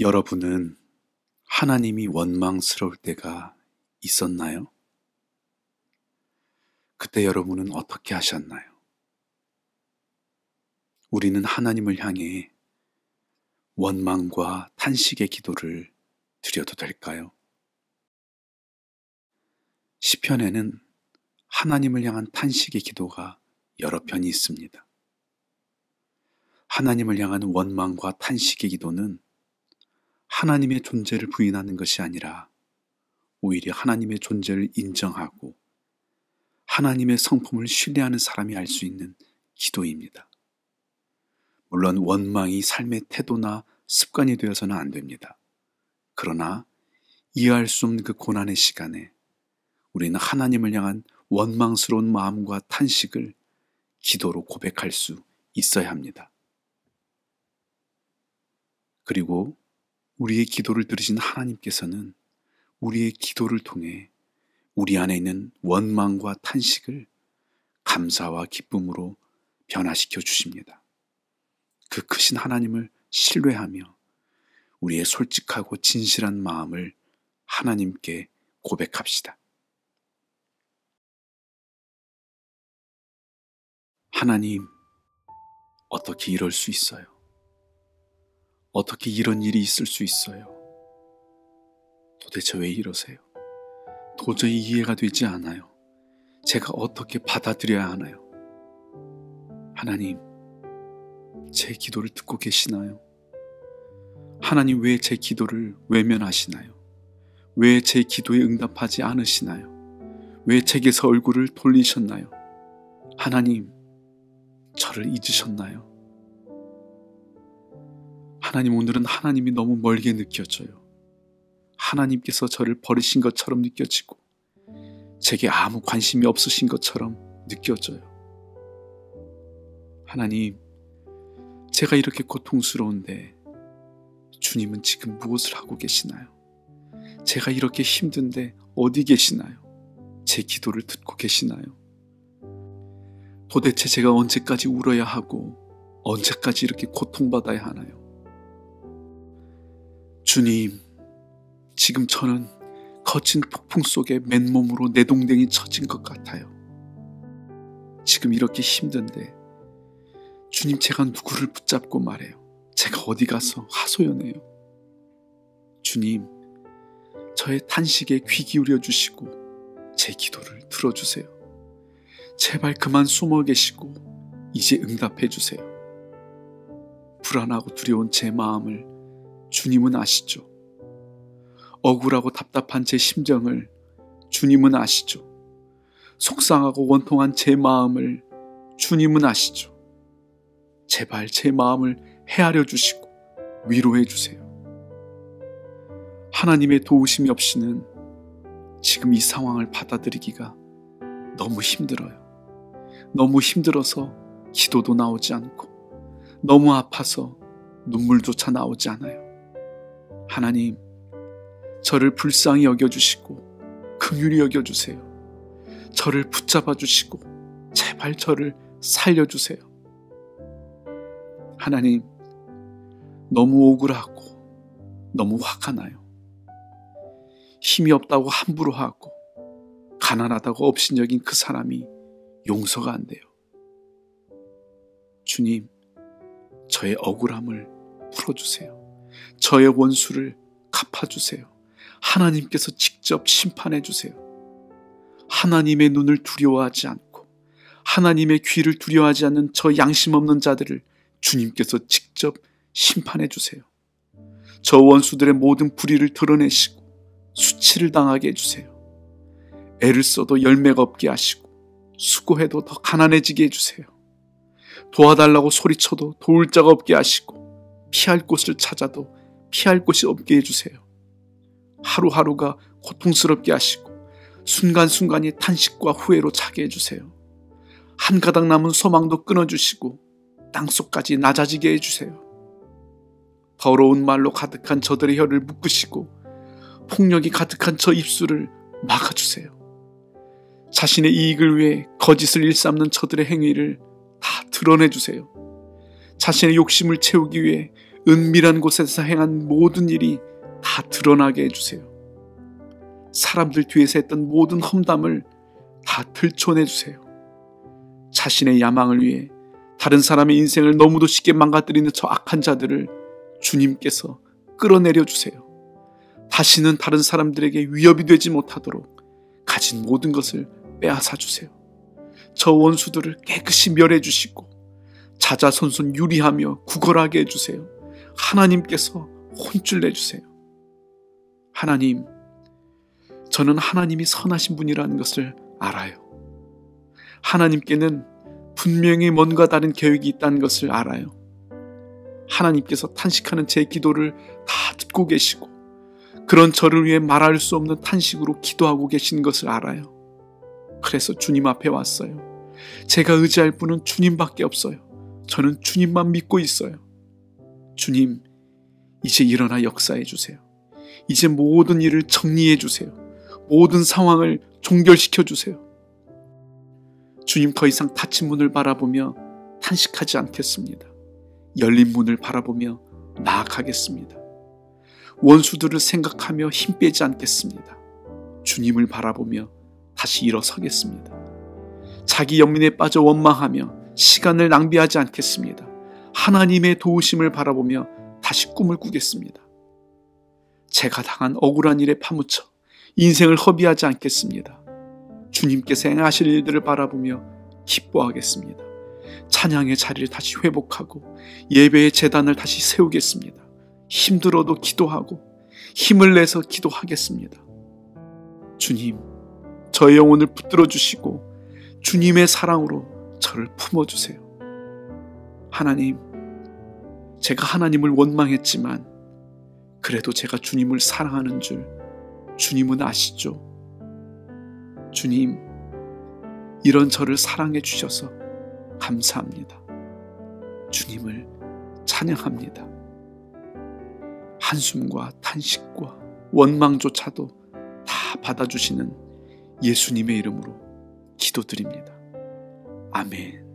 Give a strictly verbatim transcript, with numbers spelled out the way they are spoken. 여러분은 하나님이 원망스러울 때가 있었나요? 그때 여러분은 어떻게 하셨나요? 우리는 하나님을 향해 원망과 탄식의 기도를 드려도 될까요? 시편에는 하나님을 향한 탄식의 기도가 여러 편이 있습니다. 하나님을 향한 원망과 탄식의 기도는 하나님의 존재를 부인하는 것이 아니라 오히려 하나님의 존재를 인정하고 하나님의 성품을 신뢰하는 사람이 할 수 있는 기도입니다. 물론 원망이 삶의 태도나 습관이 되어서는 안 됩니다. 그러나 이해할 수 없는 그 고난의 시간에 우리는 하나님을 향한 원망스러운 마음과 탄식을 기도로 고백할 수 있어야 합니다. 그리고 우리의 기도를 들으신 하나님께서는 우리의 기도를 통해 우리 안에 있는 원망과 탄식을 감사와 기쁨으로 변화시켜 주십니다. 그 크신 하나님을 신뢰하며 우리의 솔직하고 진실한 마음을 하나님께 고백합시다. 하나님, 어떻게 이럴 수 있어요? 어떻게 이런 일이 있을 수 있어요? 도대체 왜 이러세요? 도저히 이해가 되지 않아요. 제가 어떻게 받아들여야 하나요? 하나님, 제 기도를 듣고 계시나요? 하나님, 왜 제 기도를 외면하시나요? 왜 제 기도에 응답하지 않으시나요? 왜 제게서 얼굴을 돌리셨나요? 하나님, 저를 잊으셨나요? 하나님, 오늘은 하나님이 너무 멀게 느껴져요. 하나님께서 저를 버리신 것처럼 느껴지고 제게 아무 관심이 없으신 것처럼 느껴져요. 하나님, 제가 이렇게 고통스러운데 주님은 지금 무엇을 하고 계시나요? 제가 이렇게 힘든데 어디 계시나요? 제 기도를 듣고 계시나요? 도대체 제가 언제까지 울어야 하고 언제까지 이렇게 고통받아야 하나요? 주님, 지금 저는 거친 폭풍 속에 맨몸으로 내 동댕이 처진 것 같아요. 지금 이렇게 힘든데 주님, 제가 누구를 붙잡고 말해요? 제가 어디 가서 하소연해요? 주님, 저의 탄식에 귀 기울여 주시고 제 기도를 들어주세요. 제발 그만 숨어 계시고 이제 응답해 주세요. 불안하고 두려운 제 마음을 주님은 아시죠. 억울하고 답답한 제 심정을 주님은 아시죠. 속상하고 원통한 제 마음을 주님은 아시죠. 제발 제 마음을 헤아려 주시고 위로해 주세요. 하나님의 도우심이 없이는 지금 이 상황을 받아들이기가 너무 힘들어요. 너무 힘들어서 기도도 나오지 않고 너무 아파서 눈물조차 나오지 않아요. 하나님, 저를 불쌍히 여겨주시고 긍휼히 여겨주세요. 저를 붙잡아주시고 제발 저를 살려주세요. 하나님, 너무 억울하고 너무 화가 나요. 힘이 없다고 함부로 하고 가난하다고 업신여긴 그 사람이 용서가 안 돼요. 주님, 저의 억울함을 풀어주세요. 저의 원수를 갚아주세요. 하나님께서 직접 심판해 주세요. 하나님의 눈을 두려워하지 않고 하나님의 귀를 두려워하지 않는 저 양심 없는 자들을 주님께서 직접 심판해 주세요. 저 원수들의 모든 불의를 드러내시고 수치를 당하게 해주세요. 애를 써도 열매가 없게 하시고 수고해도 더 가난해지게 해주세요. 도와달라고 소리쳐도 도울 자가 없게 하시고 피할 곳을 찾아도 피할 곳이 없게 해주세요. 하루하루가 고통스럽게 하시고 순간순간이 탄식과 후회로 차게 해주세요. 한 가닥 남은 소망도 끊어주시고 땅속까지 낮아지게 해주세요. 더러운 말로 가득한 저들의 혀를 묶으시고 폭력이 가득한 저 입술을 막아주세요. 자신의 이익을 위해 거짓을 일삼는 저들의 행위를 다 드러내주세요. 자신의 욕심을 채우기 위해 은밀한 곳에서 행한 모든 일이 다 드러나게 해주세요. 사람들 뒤에서 했던 모든 험담을 다 들춰내주세요. 자신의 야망을 위해 다른 사람의 인생을 너무도 쉽게 망가뜨리는 저 악한 자들을 주님께서 끌어내려주세요. 다시는 다른 사람들에게 위협이 되지 못하도록 가진 모든 것을 빼앗아 주세요. 저 원수들을 깨끗이 멸해 주시고 자자손손 유리하며 구걸하게 해주세요. 하나님께서 혼쭐 내주세요. 하나님, 저는 하나님이 선하신 분이라는 것을 알아요. 하나님께는 분명히 뭔가 다른 계획이 있다는 것을 알아요. 하나님께서 탄식하는 제 기도를 다 듣고 계시고 그런 저를 위해 말할 수 없는 탄식으로 기도하고 계신 것을 알아요. 그래서 주님 앞에 왔어요. 제가 의지할 분은 주님밖에 없어요. 저는 주님만 믿고 있어요. 주님, 이제 일어나 역사해 주세요. 이제 모든 일을 정리해 주세요. 모든 상황을 종결시켜 주세요. 주님, 더 이상 닫힌 문을 바라보며 탄식하지 않겠습니다. 열린 문을 바라보며 나아가겠습니다. 원수들을 생각하며 힘 빼지 않겠습니다. 주님을 바라보며 다시 일어서겠습니다. 자기 연민에 빠져 원망하며 시간을 낭비하지 않겠습니다. 하나님의 도우심을 바라보며 다시 꿈을 꾸겠습니다. 제가 당한 억울한 일에 파묻혀 인생을 허비하지 않겠습니다. 주님께서 행하실 일들을 바라보며 기뻐하겠습니다. 찬양의 자리를 다시 회복하고 예배의 제단을 다시 세우겠습니다. 힘들어도 기도하고 힘을 내서 기도하겠습니다. 주님, 저의 영혼을 붙들어 주시고 주님의 사랑으로 저를 품어주세요. 하나님, 제가 하나님을 원망했지만 그래도 제가 주님을 사랑하는 줄 주님은 아시죠? 주님, 이런 저를 사랑해 주셔서 감사합니다. 주님을 찬양합니다. 한숨과 탄식과 원망조차도 다 받아주시는 예수님의 이름으로 기도드립니다. 아멘.